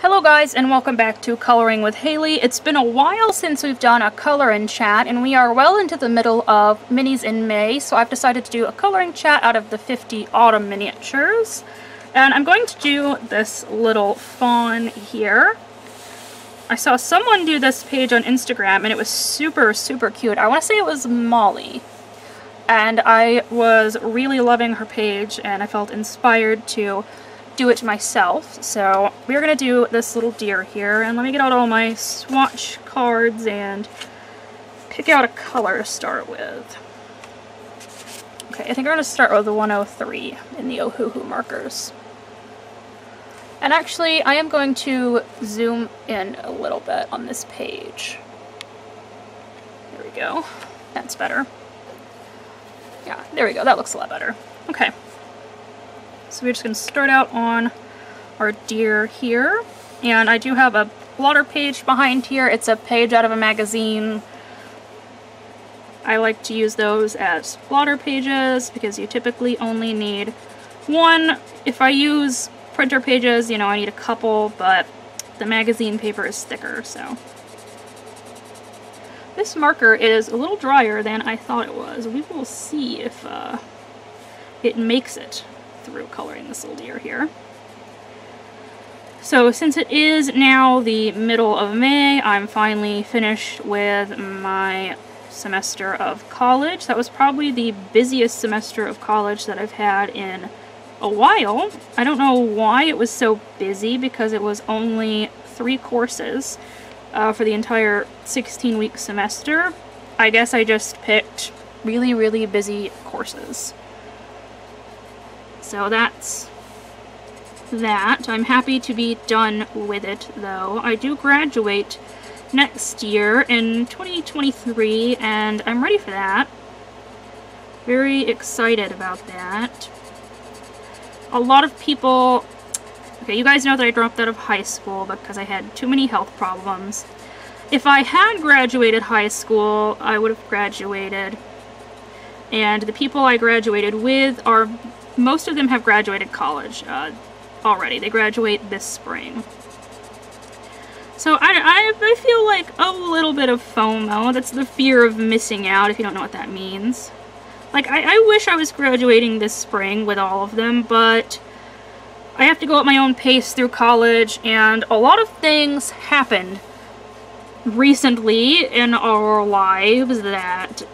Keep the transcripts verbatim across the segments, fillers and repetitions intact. Hello guys, and welcome back to Coloring with Hailey. It's been a while since we've done a coloring chat, and we are well into the middle of minis in May, so I've decided to do a coloring chat out of the fifty autumn miniatures. And I'm going to do this little fawn here. I saw someone do this page on Instagram, and it was super, super cute. I want to say it was Molly. And I was really loving her page, and I felt inspired to do it myself. So we're gonna do this little deer here, and let me get out all my swatch cards and pick out a color to start with. Okay, I think we're gonna start with the one oh three in the Ohuhu markers. And actually, I am going to zoom in a little bit on this page. There we go. That's better. Yeah, there we go. That looks a lot better. Okay. So we're just going to start out on our deer here, and I do have a blotter page behind here. It's a page out of a magazine. I like to use those as blotter pages because you typically only need one. If I use printer pages, you know, I need a couple, but the magazine paper is thicker, so. This marker is a little drier than I thought it was. We will see if uh, it makes it through coloring this little deer here. So since it is now the middle of May, I'm finally finished with my semester of college. That was probably the busiest semester of college that I've had in a while. I don't know why it was so busy, because it was only three courses uh, for the entire sixteen week semester. I guess I just picked really, really busy courses. So that's that. I'm happy to be done with it, though. I do graduate next year in twenty twenty-three, and I'm ready for that. Very excited about that. A lot of people... Okay, you guys know that I dropped out of high school because I had too many health problems. If I had graduated high school, I would have graduated. And the people I graduated with are... most of them have graduated college uh, already. They graduate this spring. So I, I, I feel like a little bit of FOMO. That's the fear of missing out, if you don't know what that means. Like, I, I wish I was graduating this spring with all of them, but I have to go at my own pace through college, and a lot of things happened recently in our lives that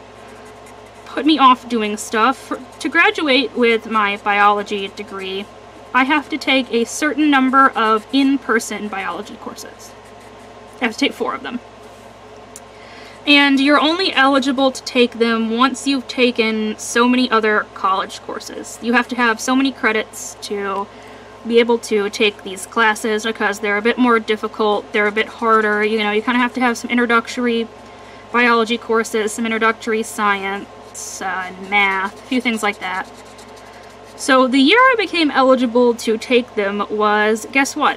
put me off doing stuff. To graduate with my biology degree, I have to take a certain number of in-person biology courses. I have to take four of them. And you're only eligible to take them once you've taken so many other college courses. You have to have so many credits to be able to take these classes, because they're a bit more difficult, they're a bit harder, you know, you kind of have to have some introductory biology courses, some introductory science, Uh, and math, a few things like that. So the year I became eligible to take them was, guess what?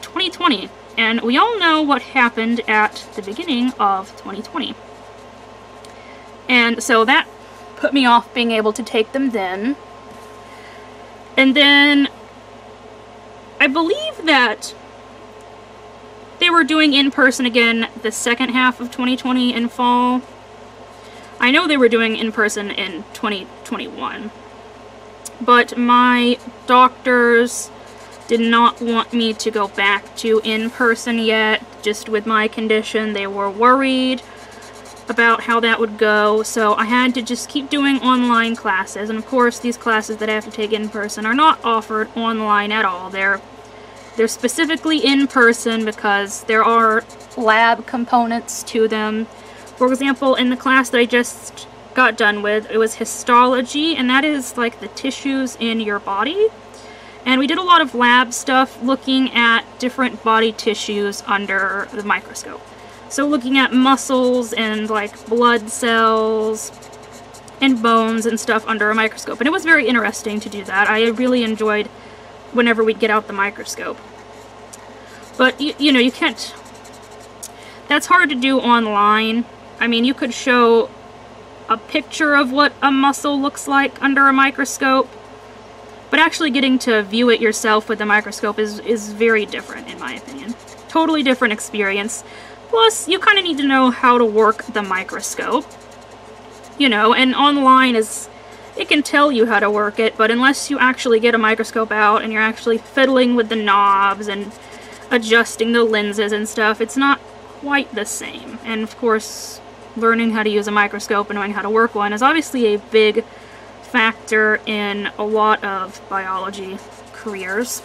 twenty twenty. And we all know what happened at the beginning of twenty twenty. And so that put me off being able to take them then. And then I believe that they were doing in-person again the second half of twenty twenty in fall. I know they were doing in-person in twenty twenty-one, but my doctors did not want me to go back to in-person yet, just with my condition. They were worried about how that would go, so I had to just keep doing online classes, and of course these classes that I have to take in-person are not offered online at all. They're, they're specifically in-person because there are lab components to them. For example, in the class that I just got done with, it was histology, and that is like the tissues in your body. And we did a lot of lab stuff looking at different body tissues under the microscope. So looking at muscles and like blood cells and bones and stuff under a microscope. And it was very interesting to do that. I really enjoyed whenever we'd get out the microscope. But, you, you know, you can't... That's hard to do online. I mean, you could show a picture of what a muscle looks like under a microscope, but but actually getting to view it yourself with a microscope is, is very different, in my opinion. Totally different experience. Plus, you kind of need to know how to work the microscope. You know, and online is, it can tell you how to work it, but unless you actually get a microscope out and you're actually fiddling with the knobs and adjusting the lenses and stuff, it's not quite the same. And of course, learning how to use a microscope and knowing how to work one is obviously a big factor in a lot of biology careers.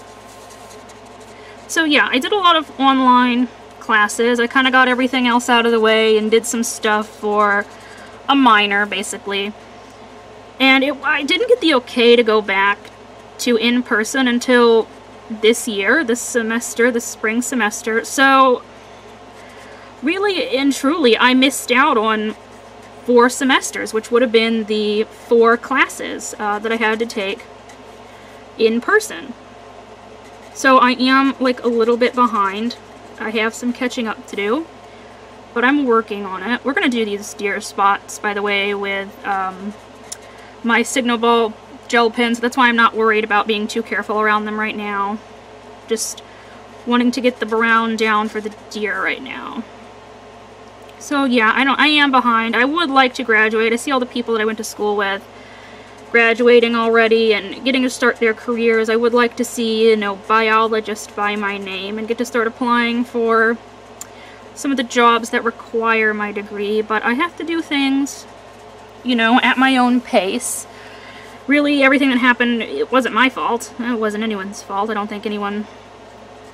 So yeah, I did a lot of online classes. I kind of got everything else out of the way and did some stuff for a minor, basically. And it, I didn't get the okay to go back to in-person until this year, this semester, this spring semester. So really and truly, I missed out on four semesters, which would have been the four classes uh, that I had to take in person. So I am like a little bit behind. I have some catching up to do, but I'm working on it. We're going to do these deer spots, by the way, with um, my Signo ball gel pens. That's why I'm not worried about being too careful around them right now. Just wanting to get the brown down for the deer right now. So yeah, I don't, I am behind. I would like to graduate. I see all the people that I went to school with graduating already and getting to start their careers. I would like to see, you know, biologist by my name and get to start applying for some of the jobs that require my degree, but I have to do things, you know, at my own pace. Really, everything that happened, it wasn't my fault. It wasn't anyone's fault. I don't think anyone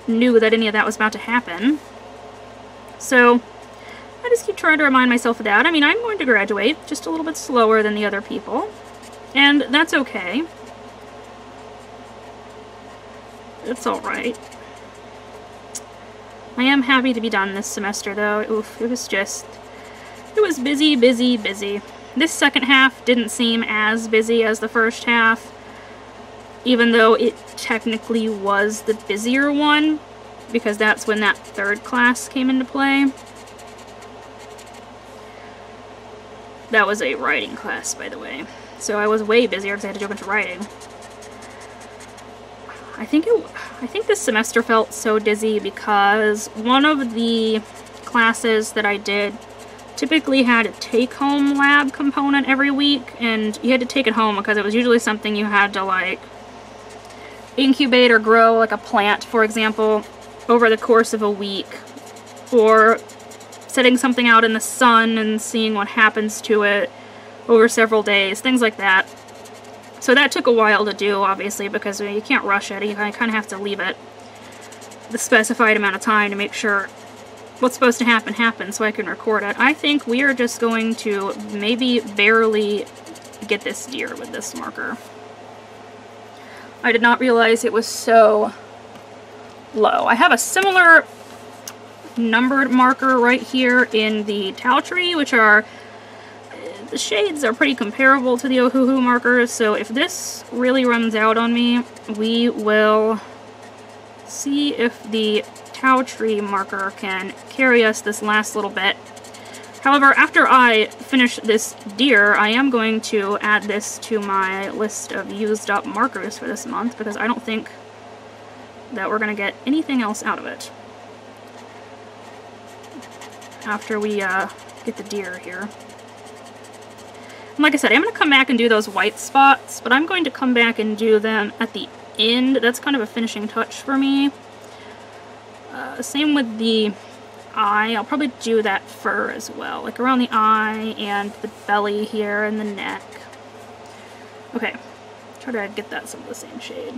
knew that any of that was about to happen. So I just keep trying to remind myself of that. I mean, I'm going to graduate just a little bit slower than the other people, and that's okay. It's all right. I am happy to be done this semester, though. Oof, it was just, it was busy, busy, busy. This second half didn't seem as busy as the first half, even though it technically was the busier one, because that's when that third class came into play. That was a writing class, by the way. So I was way busier because I had to do a bunch of writing. I think it, I think this semester felt so dizzy because one of the classes that I did typically had a take-home lab component every week, and you had to take it home because it was usually something you had to like incubate or grow, like a plant, for example, over the course of a week, or setting something out in the sun and seeing what happens to it over several days, things like that. So that took a while to do, obviously, because you can't rush it. You kind of have to leave it the specified amount of time to make sure what's supposed to happen happens so I can record it. I think we are just going to maybe barely get this deer with this marker. I did not realize it was so low. I have a similar numbered marker right here in the Tau Tree, which are, the shades are pretty comparable to the Ohuhu markers, so if this really runs out on me, we will see if the Tau Tree marker can carry us this last little bit. However, after I finish this deer, I am going to add this to my list of used up markers for this month, because I don't think that we're going to get anything else out of it after we uh, get the deer here. And like I said, I'm going to come back and do those white spots, but I'm going to come back and do them at the end. That's kind of a finishing touch for me. Uh, same with the eye. I'll probably do that fur as well, like around the eye and the belly here and the neck. Okay, try to get that some of the same shade.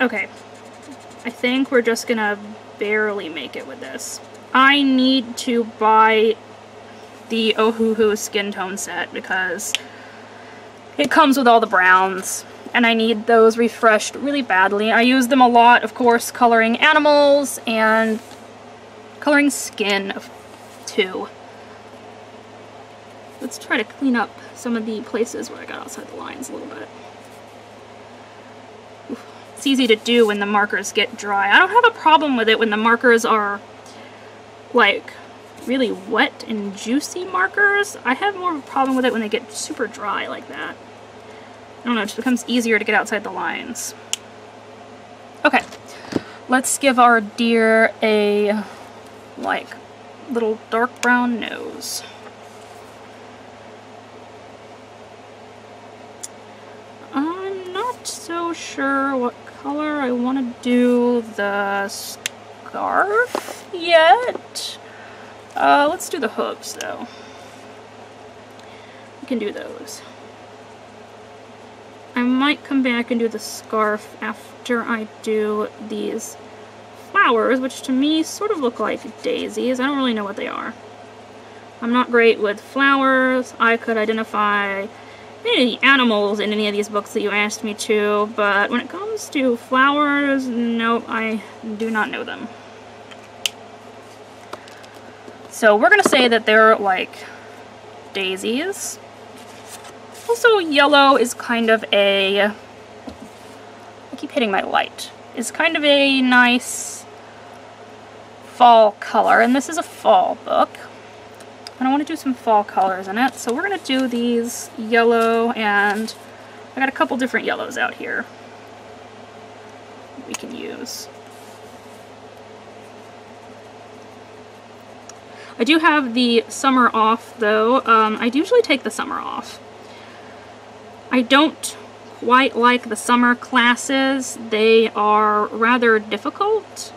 Okay, I think we're just going to barely make it with this. I need to buy the Ohuhu skin tone set because it comes with all the browns, and I need those refreshed really badly. I use them a lot, of course, coloring animals and coloring skin too. Let's try to clean up some of the places where I got outside the lines a little bit. It's easy to do when the markers get dry. I don't have a problem with it when the markers are like really wet and juicy markers. I have more of a problem with it when they get super dry like that. I don't know, it just becomes easier to get outside the lines. Okay, let's give our deer a, like, little dark brown nose. I'm not so sure what color I want to do the scarf yet. Uh, let's do the hooves, though. We can do those. I might come back and do the scarf after I do these flowers, which to me sort of look like daisies. I don't really know what they are. I'm not great with flowers. I could identify any of the animals in any of these books that you asked me to, but when it comes to flowers, nope, I do not know them. So we're gonna say that they're like daisies. Also, yellow is kind of a, I keep hitting my light, is kind of a nice fall color, and this is a fall book. And I want to do some fall colors in it, so we're going to do these yellow, and I got a couple different yellows out here we can use. I do have the summer off, though. Um, I usually take the summer off. I don't quite like the summer classes. They are rather difficult.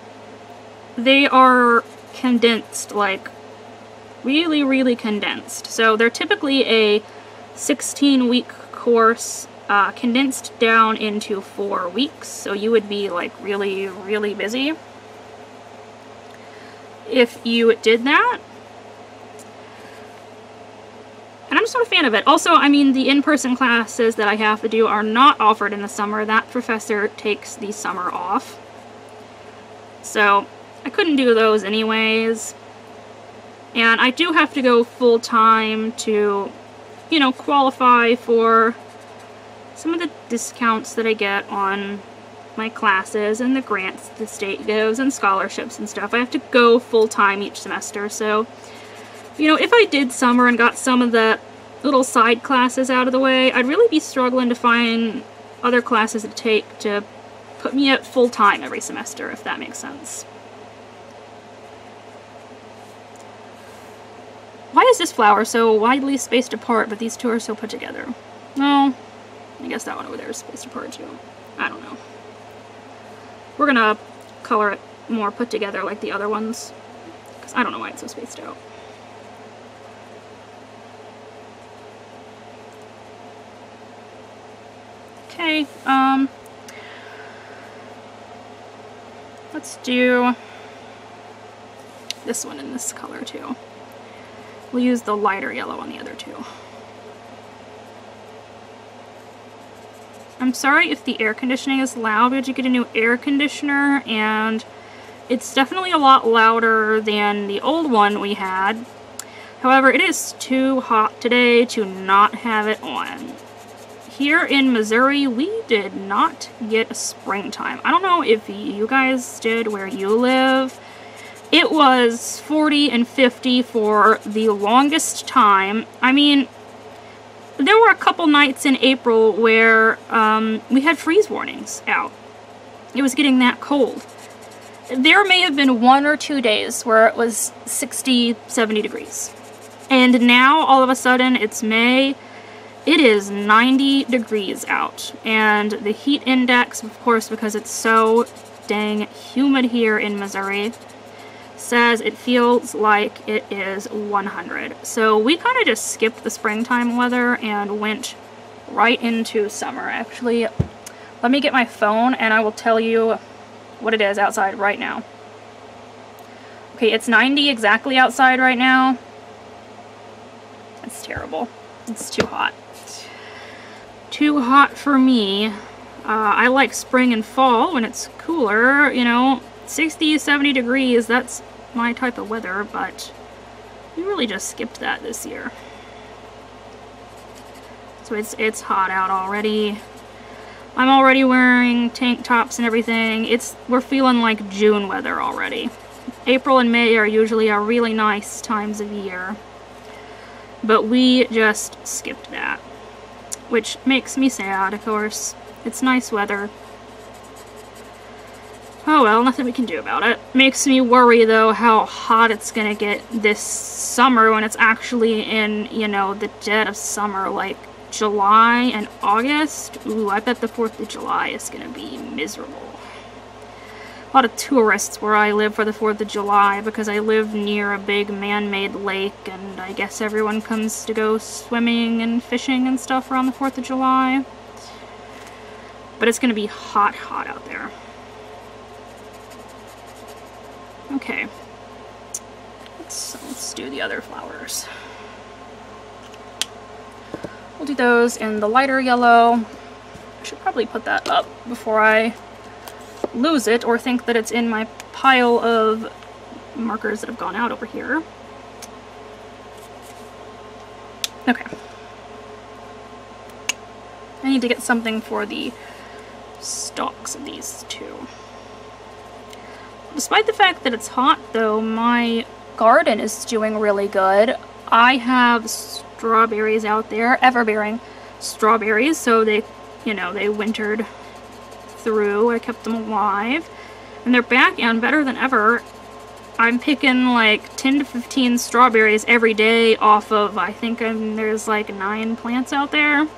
They are condensed, like, really, really condensed. So they're typically a sixteen week course uh, condensed down into four weeks. So you would be like really, really busy if you did that. And I'm just not a fan of it. Also, I mean, the in-person classes that I have to do are not offered in the summer. That professor takes the summer off. So I couldn't do those anyways. And I do have to go full-time to, you know, qualify for some of the discounts that I get on my classes and the grants the state gives and scholarships and stuff. I have to go full-time each semester, so, you know, if I did summer and got some of the little side classes out of the way, I'd really be struggling to find other classes to take to put me at full-time every semester, if that makes sense. Why is this flower so widely spaced apart, but these two are so put together? No, I guess that one over there is spaced apart too. I don't know. We're gonna color it more put together like the other ones, because I don't know why it's so spaced out. Okay, um, let's do this one in this color too. We'll use the lighter yellow on the other two. I'm sorry if the air conditioning is loud. We had to get a new air conditioner, and it's definitely a lot louder than the old one we had. However, it is too hot today to not have it on. Here in Missouri, we did not get springtime. I don't know if you guys did where you live. It was forty and fifty for the longest time. I mean, there were a couple nights in April where um, we had freeze warnings out. It was getting that cold. There may have been one or two days where it was sixty, seventy degrees. And now, all of a sudden, it's May. It is ninety degrees out. And the heat index, of course, because it's so dang humid here in Missouri, says it feels like it is one hundred. So we kind of just skipped the springtime weather and went right into summer. Actually, let me get my phone and I will tell you what it is outside right now. Okay, it's ninety exactly outside right now. It's terrible. It's too hot. Too hot for me. Uh, I like spring and fall when it's cooler, you know. sixty, seventy degrees, that's my type of weather, but we really just skipped that this year. So it's it's hot out already. I'm already wearing tank tops and everything. It's we're feeling like June weather already. April and May are usually our really nice times of year, but we just skipped that. which makes me sad, of course. It's nice weather. Oh well, nothing we can do about it. Makes me worry, though, how hot it's gonna get this summer when it's actually in, you know, the dead of summer, like July and August. Ooh, I bet the fourth of July is gonna be miserable. A lot of tourists where I live for the fourth of July because I live near a big man-made lake, and I guess everyone comes to go swimming and fishing and stuff around the fourth of July. But it's gonna be hot, hot out there. Okay, let's, let's do the other flowers. We'll do those in the lighter yellow. I should probably put that up before I lose it or think that it's in my pile of markers that have gone out over here. Okay. I need to get something for the stalks of these two. Despite the fact that it's hot, though, my garden is doing really good. I have strawberries out there, ever-bearing strawberries, so they, you know, they wintered through. I kept them alive, and they're back and better than ever. I'm picking like ten to fifteen strawberries every day off of, I think I'm, there's like nine plants out there.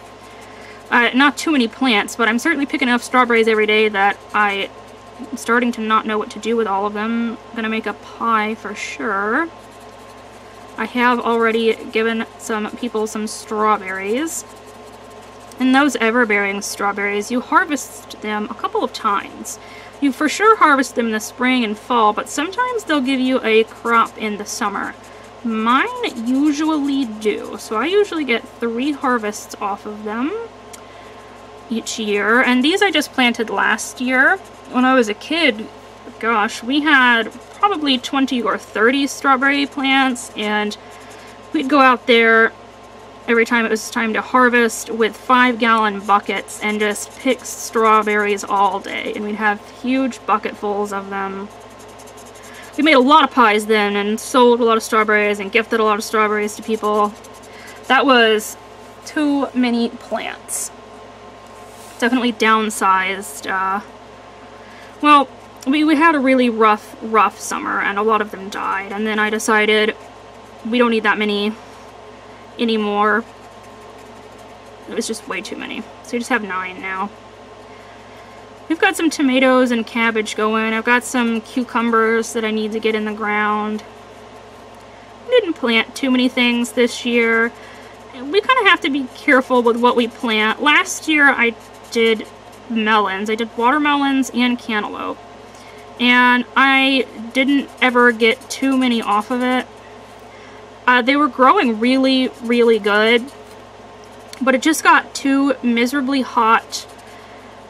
Uh, not too many plants, but I'm certainly picking up strawberries every day that I am starting to not know what to do with all of them. I'm gonna make a pie for sure. I have already given some people some strawberries. And those ever-bearing strawberries, you harvest them a couple of times. You for sure harvest them in the spring and fall, but sometimes they'll give you a crop in the summer. Mine usually do, so I usually get three harvests off of them each year. And these I just planted last year. When I was a kid, gosh, we had probably twenty or thirty strawberry plants, and we'd go out there every time it was time to harvest with five gallon buckets and just pick strawberries all day, and we'd have huge bucketfuls of them. We made a lot of pies then and sold a lot of strawberries and gifted a lot of strawberries to people. That was too many plants. Definitely downsized. Uh, well, we, we had a really rough, rough summer, and a lot of them died, and then I decided we don't need that many anymore. It was just way too many, so you just have nine now. We've got some tomatoes and cabbage going. I've got some cucumbers that I need to get in the ground. I didn't plant too many things this year. We kind of have to be careful with what we plant. Last year I did melons. I did watermelons and cantaloupe, and I didn't ever get too many off of it. Uh, they were growing really, really good, but it just got too miserably hot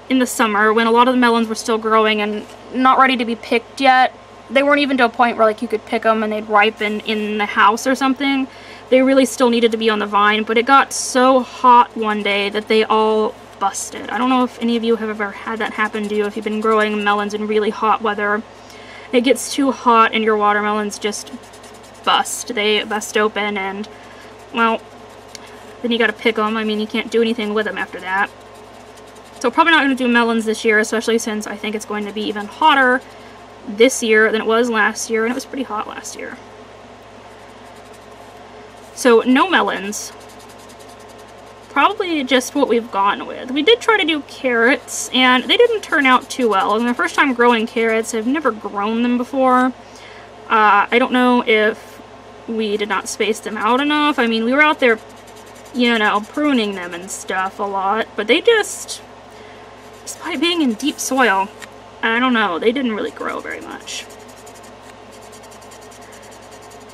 in the summer when a lot of the melons were still growing and not ready to be picked yet. They weren't even to a point where like you could pick them and they'd ripen in the house or something. They really still needed to be on the vine, but it got so hot one day that they all busted. I don't know if any of you have ever had that happen to you, if you've been growing melons in really hot weather. It gets too hot and your watermelons just bust. They bust open, and well, then you gotta pick them. I mean, you can't do anything with them after that. So probably not gonna do melons this year, especially since I think it's going to be even hotter this year than it was last year, and it was pretty hot last year. So no melons. Probably just what we've gone with. We did try to do carrots, and they didn't turn out too well. And my first time growing carrots, I've never grown them before. Uh, I don't know if we did not space them out enough. I mean, we were out there, you know, pruning them and stuff a lot, but they just, despite being in deep soil, I don't know, they didn't really grow very much.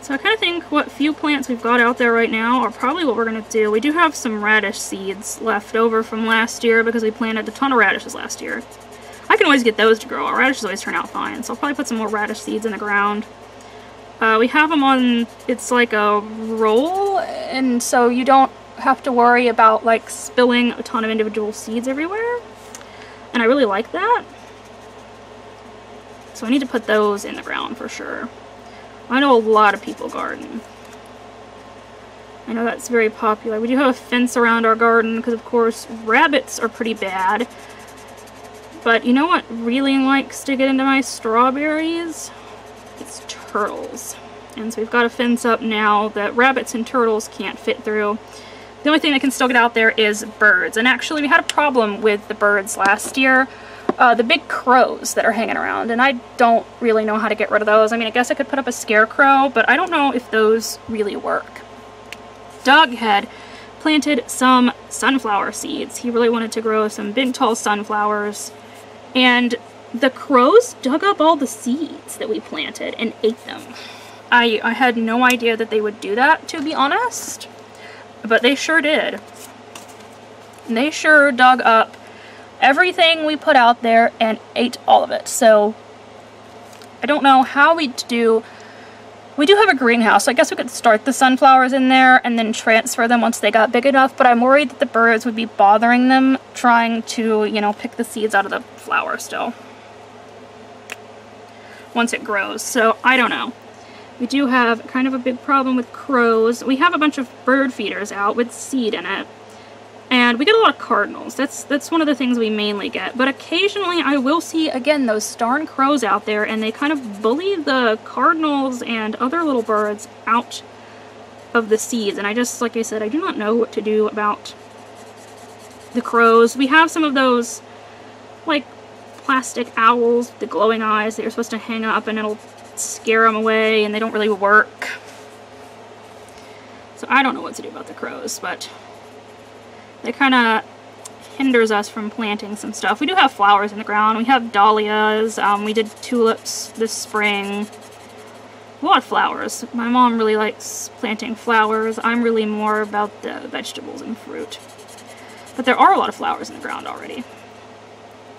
So I kind of think what few plants we've got out there right now are probably what we're going to do. We do have some radish seeds left over from last year because we planted a ton of radishes last year. I can always get those to grow. Our radishes always turn out fine, so I'll probably put some more radish seeds in the ground. Uh, we have them on, it's like a roll, and so you don't have to worry about like spilling a ton of individual seeds everywhere, and I really like that. So I need to put those in the ground for sure. I know a lot of people garden. I know that's very popular. We do have a fence around our garden because, of course, rabbits are pretty bad. But you know what really likes to get into my strawberries? It's turtles. And so we've got a fence up now that rabbits and turtles can't fit through. The only thing that can still get out there is birds. And actually, we had a problem with the birds last year. Uh, the big crows that are hanging around, and I don't really know how to get rid of those. I mean, I guess I could put up a scarecrow, but I don't know if those really work. Doug had planted some sunflower seeds. He really wanted to grow some big, tall sunflowers, and the crows dug up all the seeds that we planted and ate them. I, I had no idea that they would do that, to be honest, but they sure did. And they sure dug up everything we put out there and ate all of it. So I don't know how we do. We do have a greenhouse, so I guess we could start the sunflowers in there and then transfer them once they got big enough, but I'm worried that the birds would be bothering them trying to, you know, pick the seeds out of the flower still once it grows. So I don't know. We do have kind of a big problem with crows. We have a bunch of bird feeders out with seed in it. And we get a lot of cardinals. That's that's one of the things we mainly get. But occasionally I will see, again, those darn crows out there, and they kind of bully the cardinals and other little birds out of the seeds. And I just, like I said, I do not know what to do about the crows. We have some of those, like, plastic owls, the glowing eyes that you're supposed to hang up, and it'll scare them away, and they don't really work. So I don't know what to do about the crows, but that kind of hinders us from planting some stuff. We do have flowers in the ground. We have dahlias. Um, we did tulips this spring. A lot of flowers. My mom really likes planting flowers. I'm really more about the vegetables and fruit. But there are a lot of flowers in the ground already.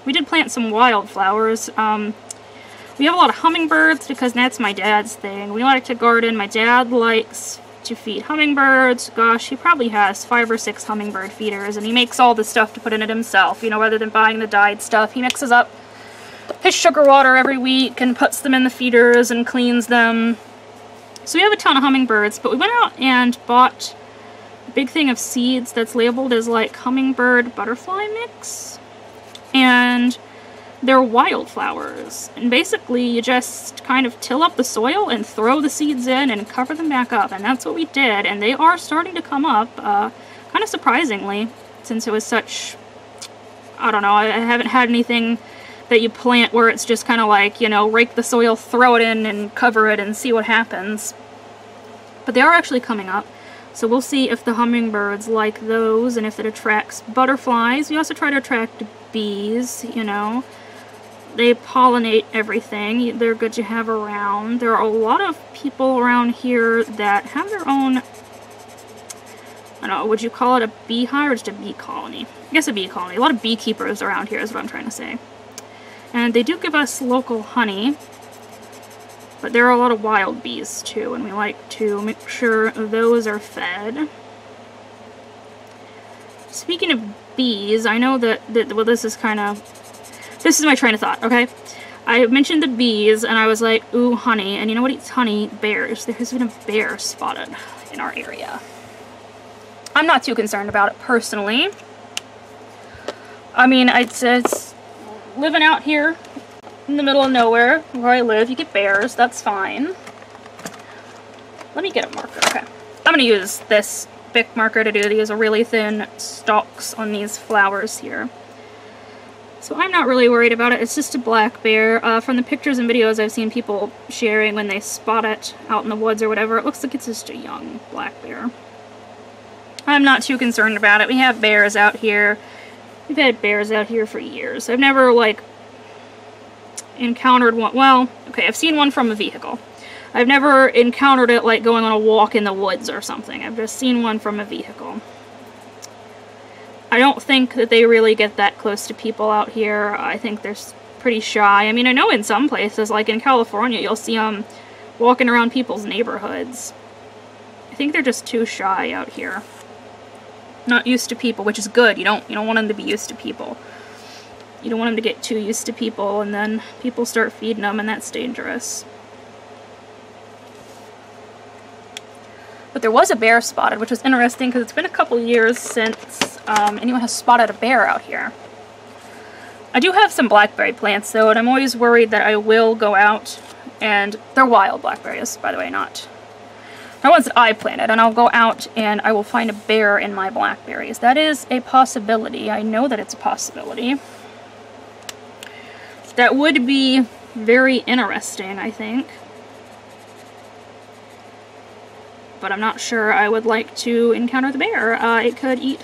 We did plant some wildflowers. Um, we have a lot of hummingbirds because that's my dad's thing. We like to garden. My dad likes to feed hummingbirds. Gosh, he probably has five or six hummingbird feeders, and he makes all the stuff to put in it himself, you know, rather than buying the dyed stuff. He mixes up his sugar water every week and puts them in the feeders and cleans them. So we have a ton of hummingbirds, but we went out and bought a big thing of seeds that's labeled as like hummingbird butterfly mix, and they're wildflowers, and basically you just kind of till up the soil and throw the seeds in and cover them back up, and that's what we did, and they are starting to come up, uh, kind of surprisingly, since it was such, I don't know, I, I haven't had anything that you plant where it's just kind of like, you know, rake the soil, throw it in, and cover it and see what happens. But they are actually coming up, so we'll see if the hummingbirds like those and if it attracts butterflies. We also try to attract bees, you know. They pollinate everything. They're good to have around. There are a lot of people around here that have their own, I don't know, would you call it a beehive or just a bee colony? I guess a bee colony. A lot of beekeepers around here is what I'm trying to say. And they do give us local honey, but there are a lot of wild bees too, and we like to make sure those are fed. Speaking of bees, I know that, that well, this is kind of, this is my train of thought, okay? I mentioned the bees, and I was like, ooh, honey. And you know what eats honey? Bears. There has been a bear spotted in our area. I'm not too concerned about it, personally. I mean, it's, it's living out here in the middle of nowhere where I live. You get bears. That's fine. Let me get a marker, okay? I'm going to use this B I C marker to do these really thin stalks on these flowers here. So I'm not really worried about it. It's just a black bear. Uh, from the pictures and videos I've seen people sharing when they spot it out in the woods or whatever, it looks like it's just a young black bear. I'm not too concerned about it. We have bears out here. We've had bears out here for years. I've never, like, encountered one. Well, okay, I've seen one from a vehicle. I've never encountered it, like, going on a walk in the woods or something. I've just seen one from a vehicle. I don't think that they really get that close to people out here. I think they're pretty shy. I mean, I know in some places, like in California, you'll see them walking around people's neighborhoods. I think they're just too shy out here. Not used to people, which is good. You don't, you don't want them to be used to people. You don't want them to get too used to people, and then people start feeding them, and that's dangerous. But there was a bear spotted, which was interesting because it's been a couple years since um, anyone has spotted a bear out here. I do have some blackberry plants though, and I'm always worried that I will go out and they're wild blackberries, by the way, not the ones that I planted, and I'll go out and I will find a bear in my blackberries. That is a possibility. I know that it's a possibility. That would be very interesting, I think. But I'm not sure I would like to encounter the bear. Uh, it could eat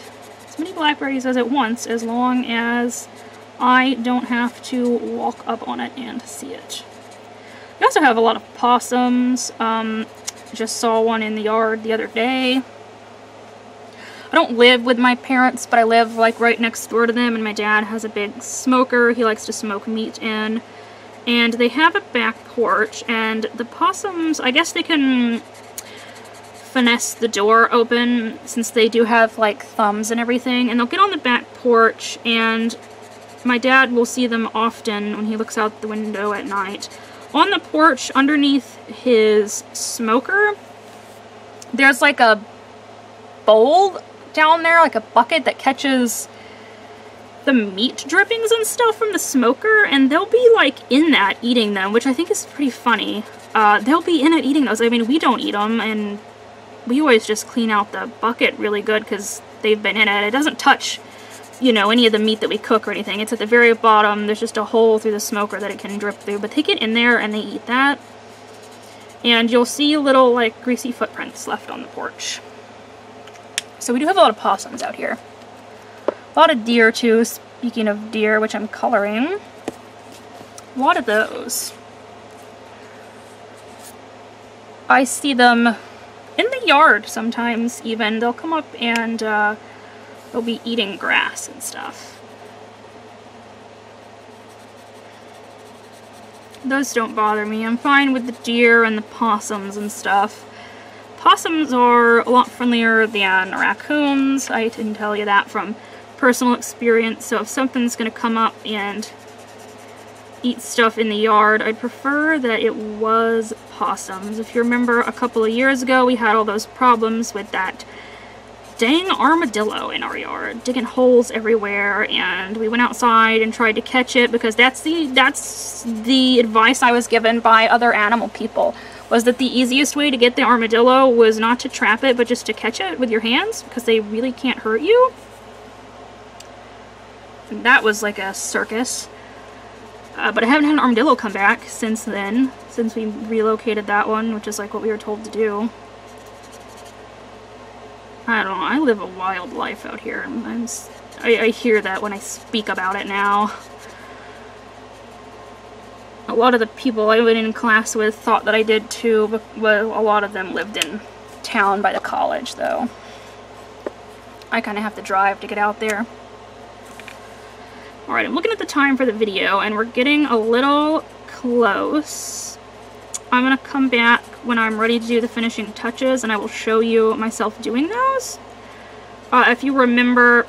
as many blackberries as it wants, as long as I don't have to walk up on it and see it. We also have a lot of possums. Um, I just saw one in the yard the other day. I don't live with my parents, but I live like right next door to them, and my dad has a big smoker. He likes to smoke meat in. And they have a back porch, and the possums, I guess they can finesse the door open since they do have like thumbs and everything, and they'll get on the back porch, and my dad will see them often when he looks out the window at night. On the porch underneath his smoker, there's like a bowl down there, like a bucket that catches the meat drippings and stuff from the smoker, and they'll be like in that eating them, which I think is pretty funny. Uh, they'll be in it eating those. I mean, we don't eat them, and we always just clean out the bucket really good because they've been in it. It doesn't touch, you know, any of the meat that we cook or anything. It's at the very bottom. There's just a hole through the smoker that it can drip through. But they get in there and they eat that. And you'll see little, like, greasy footprints left on the porch. So we do have a lot of possums out here. A lot of deer, too. Speaking of deer, which I'm coloring. A lot of those. I see them in the yard sometimes, even. They'll come up and uh, they'll be eating grass and stuff. Those don't bother me. I'm fine with the deer and the possums and stuff. Possums are a lot friendlier than raccoons. I can tell you that from personal experience. So if something's going to come up and eat stuff in the yard, I'd prefer that it was possums. If you remember a couple of years ago, we had all those problems with that dang armadillo in our yard, digging holes everywhere, and we went outside and tried to catch it because that's the that's the advice I was given by other animal people, was that the easiest way to get the armadillo was not to trap it, but just to catch it with your hands because they really can't hurt you. And that was like a circus. Uh, but I haven't had an armadillo come back since then, since we relocated that one, which is like what we were told to do. I don't know, I live a wild life out here. I'm, I, I hear that when I speak about it now. A lot of the people I went in class with thought that I did too, but well, a lot of them lived in town by the college though. I kind of have to drive to get out there. Alright, I'm looking at the time for the video, and we're getting a little close. I'm going to come back when I'm ready to do the finishing touches, and I will show you myself doing those. Uh, if you remember,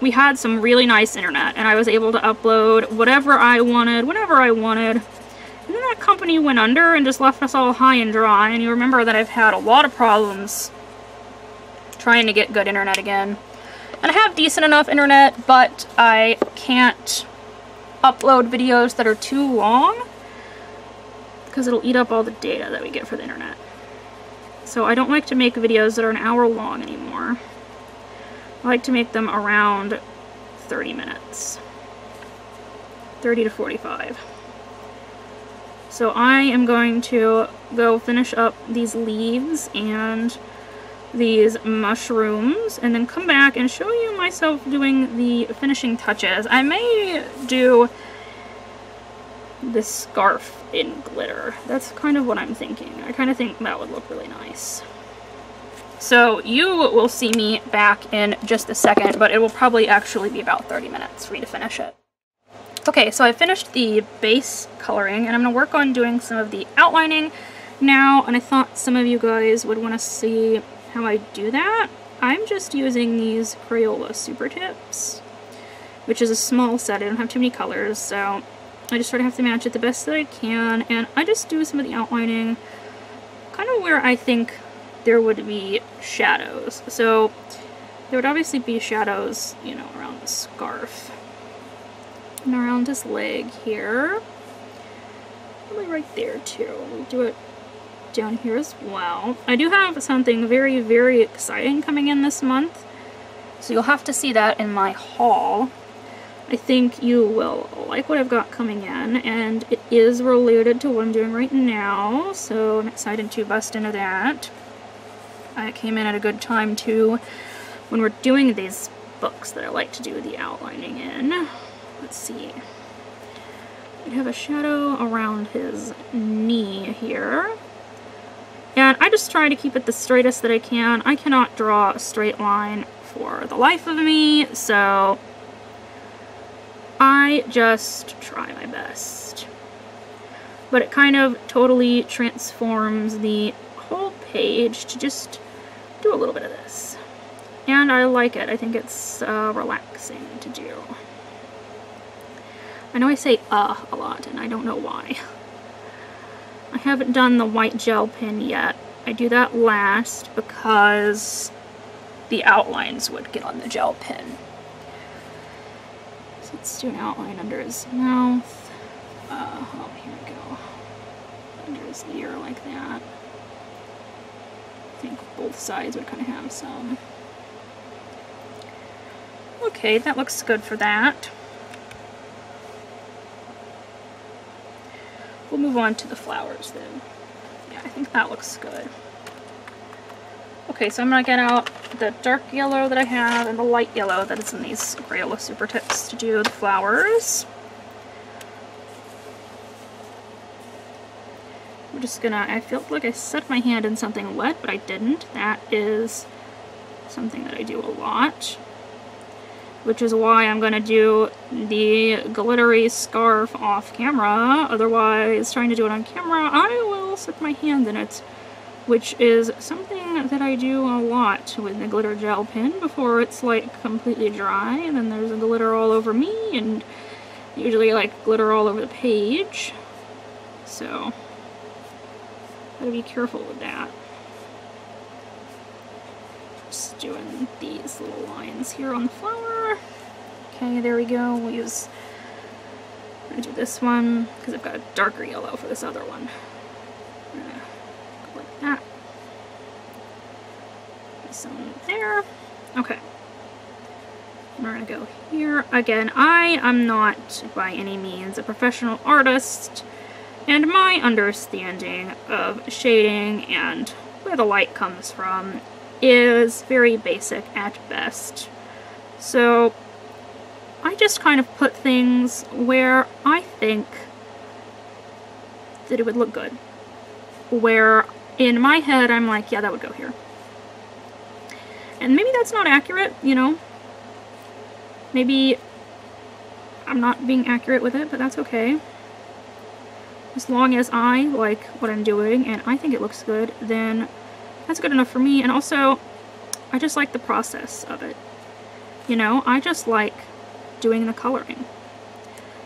we had some really nice internet, and I was able to upload whatever I wanted, whenever I wanted. And then that company went under and just left us all high and dry, and you remember that I've had a lot of problems trying to get good internet again. And I have decent enough internet, but I can't upload videos that are too long because it'll eat up all the data that we get for the internet. So I don't like to make videos that are an hour long anymore. I like to make them around thirty minutes. thirty to forty-five. So I am going to go finish up these leaves and these mushrooms, and then come back and show you myself doing the finishing touches. I may do this scarf in glitter. That's kind of what I'm thinking. I kind of think that would look really nice. So you will see me back in just a second, but it will probably actually be about thirty minutes for me to finish it. Okay, so I finished the base coloring, and I'm going to work on doing some of the outlining now, and I thought some of you guys would want to see how I do that. I'm just using these Crayola Super Tips, which is a small set. I don't have too many colors, so I just sort of have to match it the best that I can, and I just do some of the outlining kind of where I think there would be shadows. So there would obviously be shadows, you know, around the scarf and around his leg here. Probably right there too. We'll do it down here as well. I do have something very, very exciting coming in this month, so you'll have to see that in my haul. I think you will like what I've got coming in, and it is related to what I'm doing right now, so I'm excited to bust into that. I came in at a good time too when we're doing these books that I like to do the outlining in. Let's see. We have a shadow around his knee here. And I just try to keep it the straightest that I can. I cannot draw a straight line for the life of me, so I just try my best. But it kind of totally transforms the whole page to just do a little bit of this. And I like it. I think it's uh, relaxing to do. I know I say uh a lot, and I don't know why. I haven't done the white gel pen yet. I do that last because the outlines would get on the gel pen. So let's do an outline under his mouth. Uh, oh, here we go. Under his ear like that. I think both sides would kind of have some. Okay, that looks good for that. We'll move on to the flowers then. Yeah, I think that looks good. Okay, so I'm gonna get out the dark yellow that I have and the light yellow that is in these Crayola Super Tips to do the flowers. I'm just gonna, I feel like I set my hand in something wet, but I didn't. That is something that I do a lot, which is why I'm gonna do the glittery scarf off camera. Otherwise, trying to do it on camera, I will stick my hand in it, which is something that I do a lot with the glitter gel pen before it's like completely dry, and then there's a glitter all over me, and usually like glitter all over the page. So, gotta be careful with that. Just doing these little lines here on the flower. Okay, there we go. We'll use, I'm gonna do this one because I've got a darker yellow for this other one. I'm gonna go like that. Some there. Okay. We're gonna go here. Again, I am not by any means a professional artist, and my understanding of shading and where the light comes from is very basic at best. So I just kind of put things where I think that it would look good. Where in my head I'm like, yeah, that would go here. And maybe that's not accurate, you know. Maybe I'm not being accurate with it, but that's okay. As long as I like what I'm doing and I think it looks good, then that's good enough for me. And also, I just like the process of it. You know, I just like doing the coloring.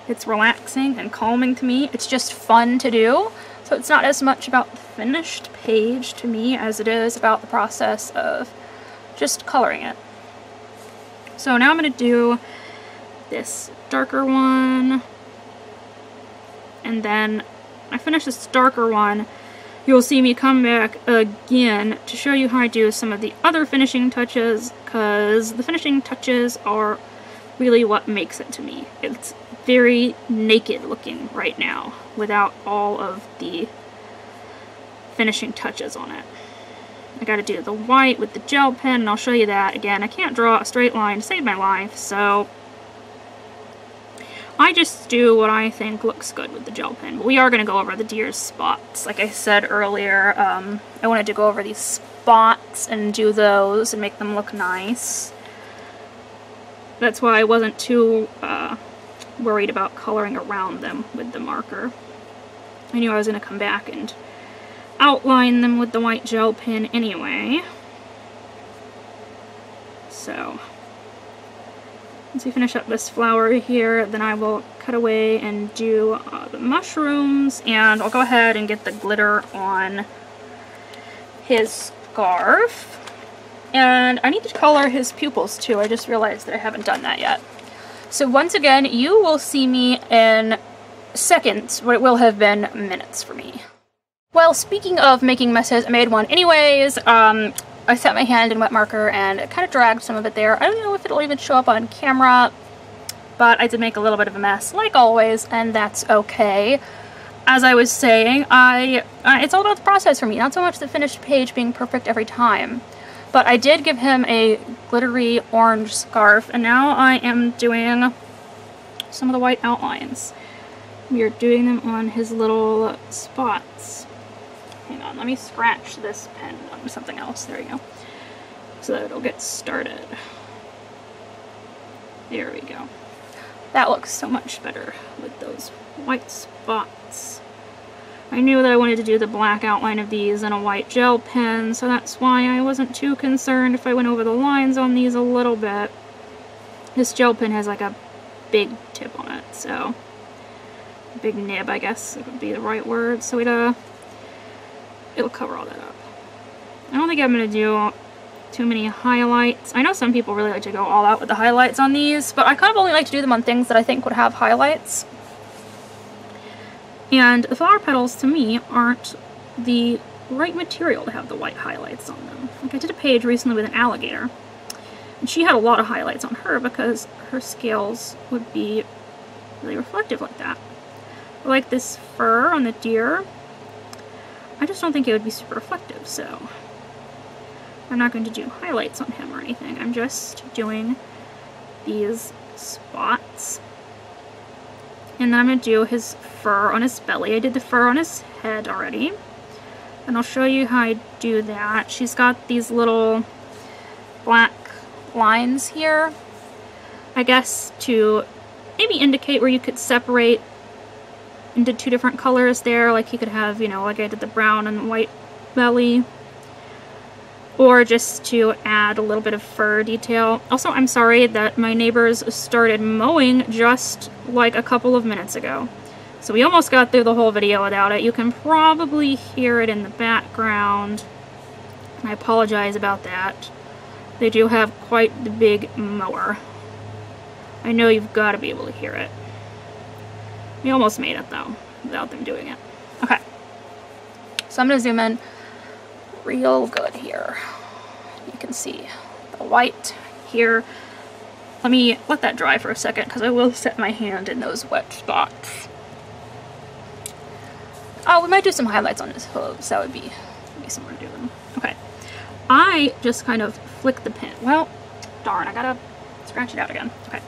It's relaxing and calming to me. It's just fun to do. So it's not as much about the finished page to me as it is about the process of just coloring it. So now I'm going to do this darker one. And then I finish this darker one. You'll see me come back again to show you how I do some of the other finishing touches, because the finishing touches are really what makes it to me. It's very naked looking right now without all of the finishing touches on it. I gotta do the white with the gel pen, and I'll show you that again. I can't draw a straight line to save my life, so I just do what I think looks good with the gel pen. But we are going to go over the deer's spots. Like I said earlier, um, I wanted to go over these spots and do those and make them look nice. That's why I wasn't too uh, worried about coloring around them with the marker. I knew I was going to come back and outline them with the white gel pen anyway. So once we finish up this flower here, then I will cut away and do uh, the mushrooms, and I'll go ahead and get the glitter on his scarf. And I need to color his pupils too. I just realized that I haven't done that yet. So once again, you will see me in seconds, what it will have been minutes for me. Well, speaking of making messes, I made one anyways. Um, I set my hand in wet marker and it kind of dragged some of it there. I don't know if it'll even show up on camera, but I did make a little bit of a mess, like always, and that's okay. As I was saying, I uh, it's all about the process for me, not so much the finished page being perfect every time. But I did give him a glittery orange scarf, and now I am doing some of the white outlines. We are doing them on his little spots. Hang on, let me scratch this pen on something else. There we go. So that it'll get started. There we go. That looks so much better with those white spots. I knew that I wanted to do the black outline of these in a white gel pen, so that's why I wasn't too concerned if I went over the lines on these a little bit. This gel pen has like a big tip on it, so big nib, I guess it would be the right word, so it, uh, it'll cover all that up. I don't think I'm going to do too many highlights. I know some people really like to go all out with the highlights on these, but I kind of only like to do them on things that I think would have highlights. And the flower petals, to me, aren't the right material to have the white highlights on them. Like, I did a page recently with an alligator, and she had a lot of highlights on her because her scales would be really reflective like that. But like this fur on the deer, I just don't think it would be super reflective, so I'm not going to do highlights on him or anything. I'm just doing these spots. And then I'm going to do his fur on his belly. I did the fur on his head already. And I'll show you how I do that. She's got these little black lines here, I guess, to maybe indicate where you could separate into two different colors there. Like you could have, you know, like I did the brown and white belly. Or just to add a little bit of fur detail. Also, I'm sorry that my neighbors started mowing just like a couple of minutes ago. So we almost got through the whole video without it. You can probably hear it in the background. And I apologize about that. They do have quite the big mower. I know you've got to be able to hear it. We almost made it though, without them doing it. Okay, so I'm gonna zoom in real good here. You can see the white here. Let me let that dry for a second because I will set my hand in those wet spots. Oh, we might do some highlights on his hooves. That would be somewhere to do them. Okay. I just kind of flick the pen. Well, darn, I gotta scratch it out again. Okay.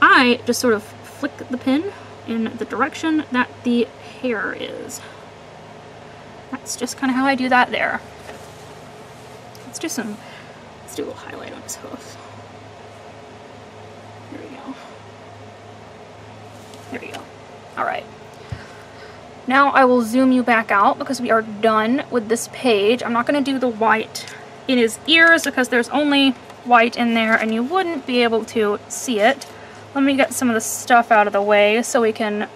I just sort of flick the pen in the direction that the hair is. That's just kind of how I do that there. Let's do some, let's do a little highlight on his hoof. There we go. There we go. All right. Now I will zoom you back out because we are done with this page. I'm not going to do the white in his ears because there's only white in there and you wouldn't be able to see it. Let me get some of the stuff out of the way so we can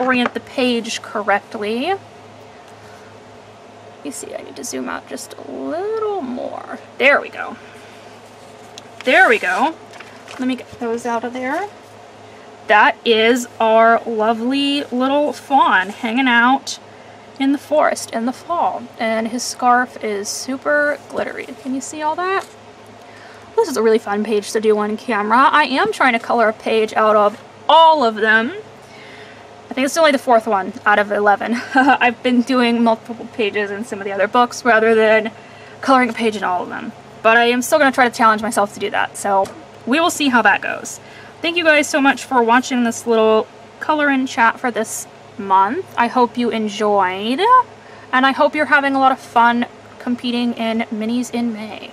orient the page correctly. You see, I need to zoom out just a little more. There we go. There we go. Let me get those out of there. That is our lovely little fawn hanging out in the forest in the fall. And his scarf is super glittery. Can you see all that? This is a really fun page to do on camera. I am trying to color a page out of all of them. I think it's only the fourth one out of eleven. I've been doing multiple pages in some of the other books rather than coloring a page in all of them. But I am still going to try to challenge myself to do that, so we will see how that goes. Thank you guys so much for watching this little color-in chat for this month. I hope you enjoyed, and I hope you're having a lot of fun competing in Minis in May.